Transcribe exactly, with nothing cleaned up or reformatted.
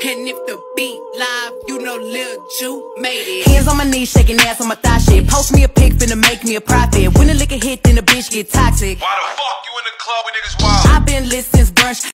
And if the beat live, you know Lil Ju made it. Hands on my knees, shaking ass on my thigh shit. Post me a pic, finna make me a profit. When the liquor hit, then the bitch get toxic. Why the fuck you in the club with niggas wild? I've been lit since brunch.